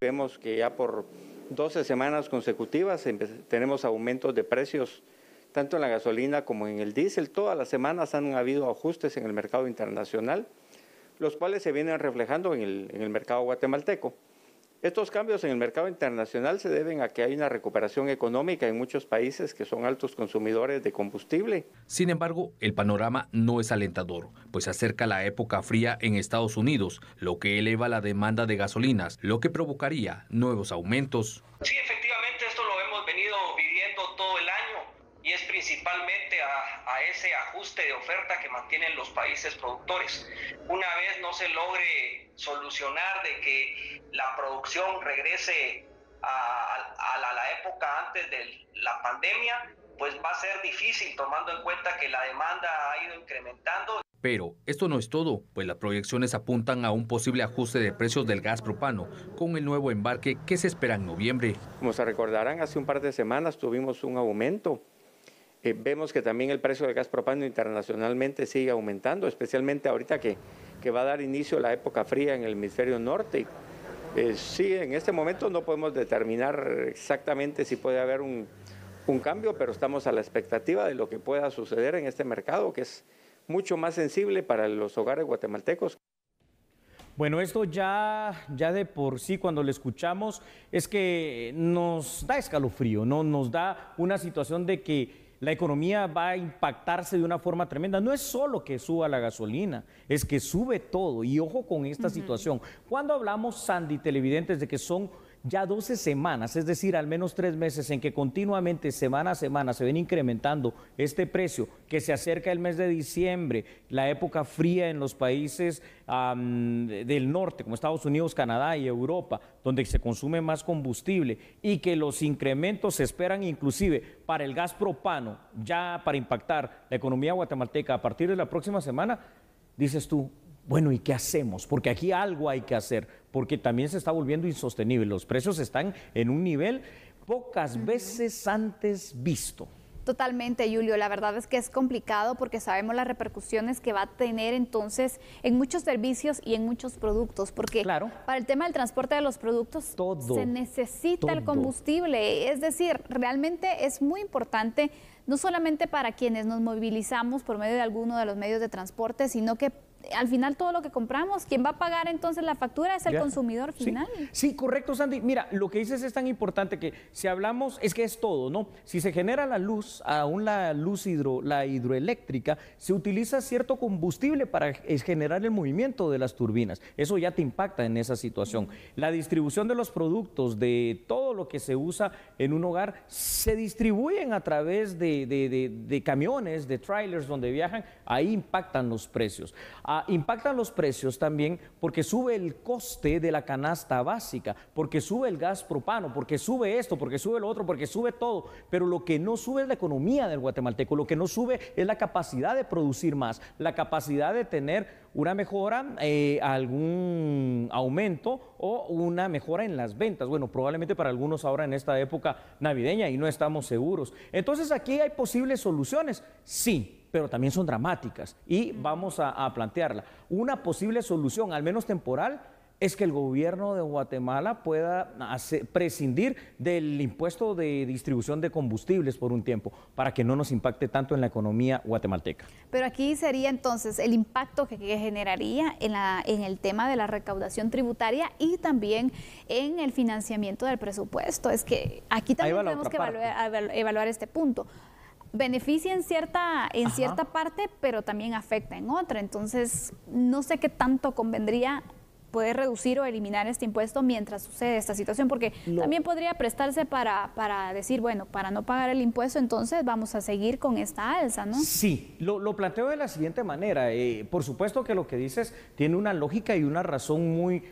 Vemos que ya por 12 semanas consecutivas tenemos aumentos de precios tanto en la gasolina como en el diésel. Todas las semanas han habido ajustes en el mercado internacional, los cuales se vienen reflejando en el mercado guatemalteco. Estos cambios en el mercado internacional se deben a que hay una recuperación económica en muchos países que son altos consumidores de combustible. Sin embargo, el panorama no es alentador, pues se acerca la época fría en Estados Unidos, lo que eleva la demanda de gasolinas, lo que provocaría nuevos aumentos. Sí, efectivamente, esto lo hemos venido viviendo todo el año y es principalmente a ese ajuste de oferta que mantienen los países productores. Una vez no se logre solucionar de que la producción regrese a la época antes de la pandemia, pues va a ser difícil tomando en cuenta que la demanda ha ido incrementando. Pero esto no es todo, pues las proyecciones apuntan a un posible ajuste de precios del gas propano con el nuevo embarque que se espera en noviembre. Como se recordarán, hace un par de semanas tuvimos un aumento. Vemos que también el precio del gas propano internacionalmente sigue aumentando, especialmente ahorita que va a dar inicio la época fría en el hemisferio norte. Sí, en este momento no podemos determinar exactamente si puede haber un cambio, pero estamos a la expectativa de lo que pueda suceder en este mercado, que es mucho más sensible para los hogares guatemaltecos. Bueno, esto ya de por sí, cuando lo escuchamos, es que nos da escalofrío, ¿no? Nos da una situación de que la economía va a impactarse de una forma tremenda. No es solo que suba la gasolina, es que sube todo. Y ojo con esta situación. Cuando hablamos, Sandy, televidentes, de que son ya 12 semanas, es decir, al menos 3 meses, en que continuamente, semana a semana, se ven incrementando este precio, que se acerca el mes de diciembre, la época fría en los países del norte, como Estados Unidos, Canadá y Europa, donde se consume más combustible, y que los incrementos se esperan inclusive para el gas propano, ya para impactar la economía guatemalteca a partir de la próxima semana, dices tú, bueno, ¿y qué hacemos? Porque aquí algo hay que hacer, porque también se está volviendo insostenible. Los precios están en un nivel pocas veces antes visto. Totalmente, Julio. La verdad es que es complicado porque sabemos las repercusiones que va a tener entonces en muchos servicios y en muchos productos, porque claro, para el tema del transporte de los productos se necesita todo el combustible. Es decir, realmente es muy importante, no solamente para quienes nos movilizamos por medio de alguno de los medios de transporte, sino que al final todo lo que compramos, quien va a pagar entonces la factura es el consumidor final. Sí, correcto, Sandy. Mira, lo que dices es tan importante que si hablamos, es que es todo, ¿no? Si se genera la luz, aún la luz hidroeléctrica, se utiliza cierto combustible para generar el movimiento de las turbinas. Eso ya te impacta en esa situación. La distribución de los productos, de todo lo que se usa en un hogar, se distribuyen a través de camiones, de trailers donde viajan, ahí impactan los precios. Impactan los precios también porque sube el coste de la canasta básica, porque sube el gas propano, porque sube esto, porque sube lo otro, porque sube todo. Pero lo que no sube es la economía del guatemalteco, lo que no sube es la capacidad de producir más, la capacidad de tener una mejora, algún aumento o una mejora en las ventas. Bueno, probablemente para algunos ahora en esta época navideña y no estamos seguros. Entonces aquí hay posibles soluciones, sí, pero también son dramáticas y vamos a plantearla. Una posible solución, al menos temporal, es que el gobierno de Guatemala pueda prescindir del impuesto de distribución de combustibles por un tiempo, para que no nos impacte tanto en la economía guatemalteca. Pero aquí sería entonces el impacto que generaría en el tema de la recaudación tributaria y también en el financiamiento del presupuesto. Es que aquí también tenemos que evaluar este punto. Beneficia en cierta parte, pero también afecta en otra. Entonces, no sé qué tanto convendría poder reducir o eliminar este impuesto mientras sucede esta situación, porque también podría prestarse para decir, bueno, para no pagar el impuesto, entonces vamos a seguir con esta alza, ¿no? Sí, lo planteo de la siguiente manera. Por supuesto que lo que dices tiene una lógica y una razón muy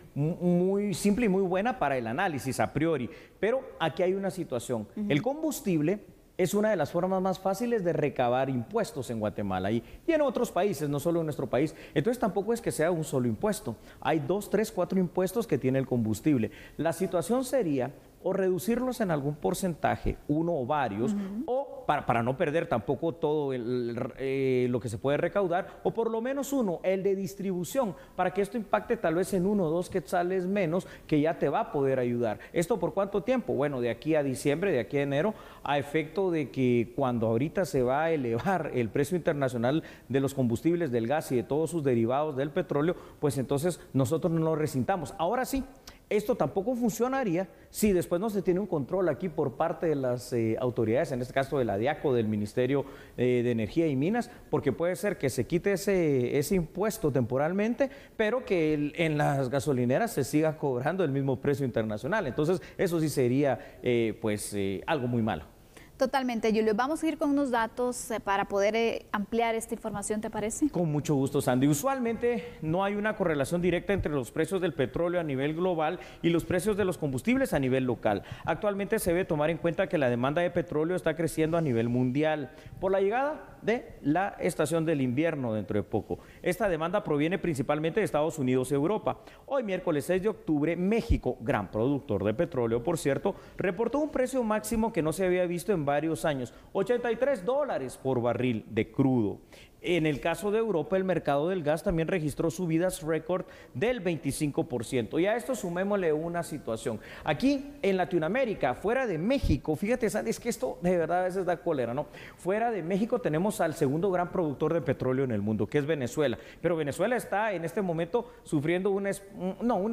simple y muy buena para el análisis a priori, pero aquí hay una situación. El combustible es una de las formas más fáciles de recabar impuestos en Guatemala y en otros países, no solo en nuestro país. Entonces tampoco es que sea un solo impuesto. Hay 2, 3, 4 impuestos que tiene el combustible. La situación sería o reducirlos en algún porcentaje, uno o varios, o para no perder tampoco todo lo que se puede recaudar, o por lo menos uno, el de distribución, para que esto impacte tal vez en 1 o 2 quetzales menos, que ya te va a poder ayudar. ¿Esto por cuánto tiempo? Bueno, de aquí a diciembre, de aquí a enero, a efecto de que cuando ahorita se va a elevar el precio internacional de los combustibles, del gas y de todos sus derivados del petróleo, pues entonces nosotros no lo resintamos. Ahora sí, esto tampoco funcionaría si después no se tiene un control aquí por parte de las autoridades, en este caso de la DIACO, del Ministerio de Energía y Minas, porque puede ser que se quite ese impuesto temporalmente, pero que en las gasolineras se siga cobrando el mismo precio internacional. Entonces eso sí sería algo muy malo. Totalmente, Julio. Vamos a ir con unos datos para poder ampliar esta información, ¿te parece? Con mucho gusto, Sandy. Usualmente no hay una correlación directa entre los precios del petróleo a nivel global y los precios de los combustibles a nivel local. Actualmente se debe tomar en cuenta que la demanda de petróleo está creciendo a nivel mundial por la llegada de la estación del invierno dentro de poco. Esta demanda proviene principalmente de Estados Unidos y Europa. Hoy, miércoles 6 de octubre, México, gran productor de petróleo, por cierto, reportó un precio máximo que no se había visto en varios años, $83 por barril de crudo. En el caso de Europa, el mercado del gas también registró subidas récord del 25%. Y a esto sumémosle una situación. Aquí en Latinoamérica, fuera de México, fíjate, Sandy, es que esto de verdad a veces da cólera, ¿no? Fuera de México tenemos al segundo gran productor de petróleo en el mundo, que es Venezuela. Pero Venezuela está en este momento sufriendo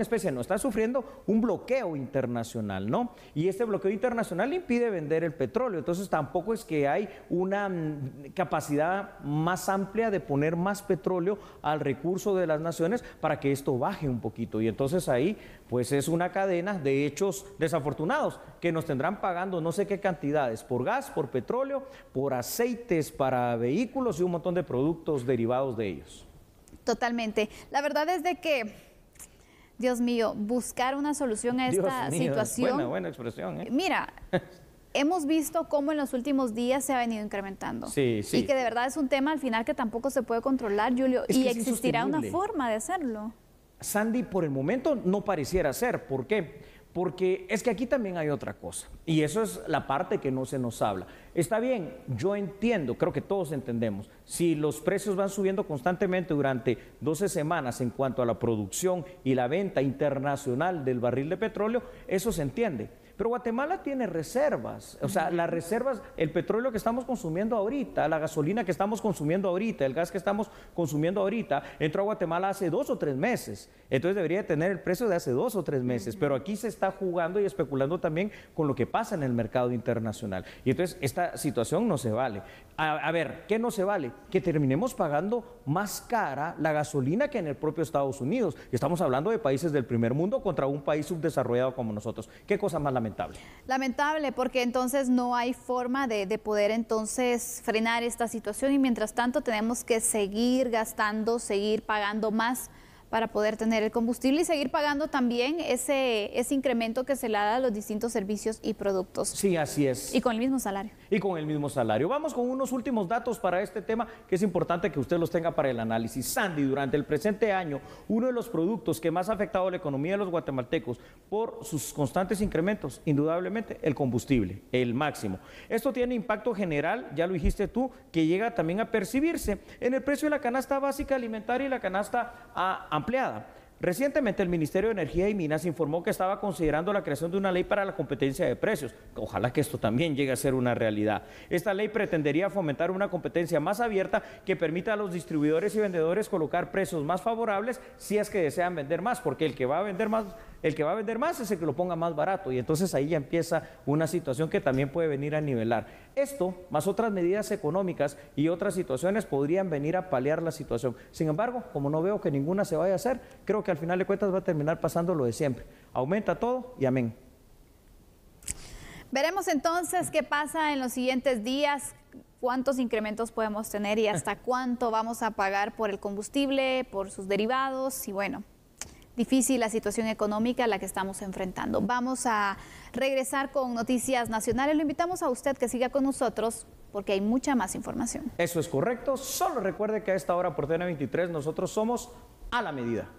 está sufriendo un bloqueo internacional, ¿no? Y este bloqueo internacional impide vender el petróleo. Entonces tampoco es que hay una capacidad más amplia de poner más petróleo al recurso de las naciones para que esto baje un poquito, y entonces ahí pues es una cadena de hechos desafortunados que nos tendrán pagando no sé qué cantidades por gas, por petróleo, por aceites para vehículos y un montón de productos derivados de ellos. Totalmente, la verdad es de que, Dios mío, buscar una solución a esta situación. Buena expresión, ¿eh? Mira, hemos visto cómo en los últimos días se ha venido incrementando. Sí, sí. Y que de verdad es un tema al final que tampoco se puede controlar, Julio, y existirá una forma de hacerlo. Sandy, por el momento no pareciera ser. ¿Por qué? Porque es que aquí también hay otra cosa, y eso es la parte que no se nos habla. Está bien, yo entiendo, creo que todos entendemos, si los precios van subiendo constantemente durante 12 semanas en cuanto a la producción y la venta internacional del barril de petróleo, eso se entiende. Pero Guatemala tiene reservas, o sea, las reservas, el petróleo que estamos consumiendo ahorita, la gasolina que estamos consumiendo ahorita, el gas que estamos consumiendo ahorita, entró a Guatemala hace 2 o 3 meses, entonces debería tener el precio de hace 2 o 3 meses, pero aquí se está jugando y especulando también con lo que pasa en el mercado internacional, y entonces esta situación no se vale. A ver, ¿qué no se vale? Que terminemos pagando más cara la gasolina que en el propio Estados Unidos. Estamos hablando de países del primer mundo contra un país subdesarrollado como nosotros. ¿Qué cosa más lamentable? Lamentable, porque entonces no hay forma de poder entonces frenar esta situación, y mientras tanto tenemos que seguir gastando, seguir pagando más para poder tener el combustible y seguir pagando también ese incremento que se le da a los distintos servicios y productos. Sí, así es. Y con el mismo salario. Y con el mismo salario. Vamos con unos últimos datos para este tema, que es importante que usted los tenga para el análisis. Sandy, durante el presente año, uno de los productos que más ha afectado a la economía de los guatemaltecos por sus constantes incrementos, indudablemente, el combustible, el máximo. Esto tiene impacto general, ya lo dijiste tú, que llega también a percibirse en el precio de la canasta básica alimentaria y la canasta ampliada. Recientemente el Ministerio de Energía y Minas informó que estaba considerando la creación de una ley para la competencia de precios. Ojalá que esto también llegue a ser una realidad. Esta ley pretendería fomentar una competencia más abierta que permita a los distribuidores y vendedores colocar precios más favorables si es que desean vender más, porque el que va a vender más es el que lo ponga más barato, y entonces ahí ya empieza una situación que también puede venir a nivelar. Esto, más otras medidas económicas y otras situaciones, podrían venir a paliar la situación. Sin embargo, como no veo que ninguna se vaya a hacer, creo que al final de cuentas va a terminar pasando lo de siempre. Aumenta todo y amén. Veremos entonces qué pasa en los siguientes días, cuántos incrementos podemos tener y hasta cuánto vamos a pagar por el combustible, por sus derivados, y bueno, difícil la situación económica a la que estamos enfrentando. Vamos a regresar con noticias nacionales. Lo invitamos a usted que siga con nosotros, porque hay mucha más información. Eso es correcto. Solo recuerde que a esta hora por TN23 nosotros somos A la Medida.